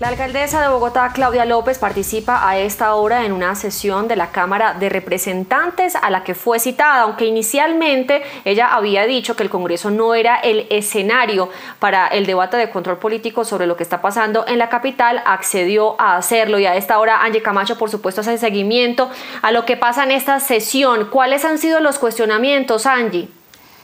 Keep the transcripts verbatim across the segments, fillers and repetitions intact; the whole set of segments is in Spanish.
La alcaldesa de Bogotá, Claudia López, participa a esta hora en una sesión de la Cámara de Representantes a la que fue citada, aunque inicialmente ella había dicho que el Congreso no era el escenario para el debate de control político sobre lo que está pasando en la capital, accedió a hacerlo. Y a esta hora, Angie Camacho, por supuesto, hace seguimiento a lo que pasa en esta sesión. ¿Cuáles han sido los cuestionamientos, Angie?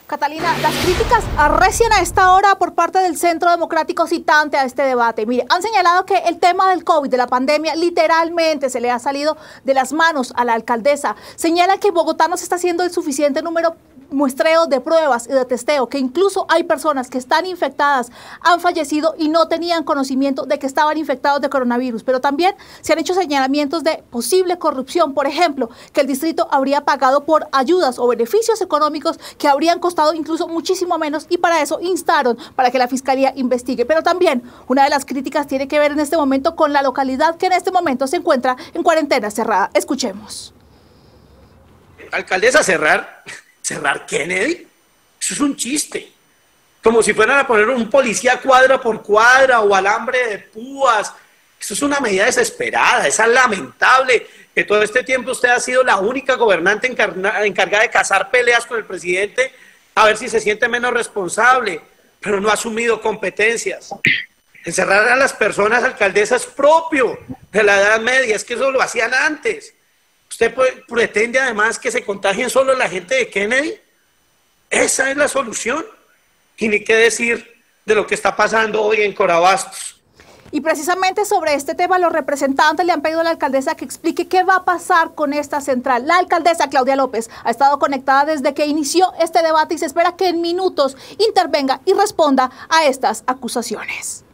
Catalina, las críticas arrecian a esta hora por parte del Centro Democrático citante a este debate. Mire, han señalado que el tema del COVID, de la pandemia, literalmente se le ha salido de las manos a la alcaldesa. Señalan que Bogotá no se está haciendo el suficiente número muestreo de pruebas y de testeo, que incluso hay personas que están infectadas, han fallecido y no tenían conocimiento de que estaban infectados de coronavirus. Pero también se han hecho señalamientos de posible corrupción, por ejemplo, que el distrito habría pagado por ayudas o beneficios económicos que habrían costado incluso muchísimo menos, y para eso instaron para que la Fiscalía investigue. Pero también una de las críticas tiene que ver en este momento con la localidad que en este momento se encuentra en cuarentena cerrada. Escuchemos. Alcaldesa, cerrar... ¿Cerrar Kennedy? Eso es un chiste. Como si fueran a poner un policía cuadra por cuadra o alambre de púas. Eso es una medida desesperada, es lamentable que todo este tiempo usted ha sido la única gobernante encargada de cazar peleas con el presidente a ver si se siente menos responsable, pero no ha asumido competencias. Encerrar a las personas, alcaldesa, es propio de la Edad Media, es que eso lo hacían antes. ¿Usted pretende además que se contagien solo la gente de Kennedy? Esa es la solución. Y ni qué decir de lo que está pasando hoy en Corabastos. Y precisamente sobre este tema los representantes le han pedido a la alcaldesa que explique qué va a pasar con esta central. La alcaldesa Claudia López ha estado conectada desde que inició este debate y se espera que en minutos intervenga y responda a estas acusaciones.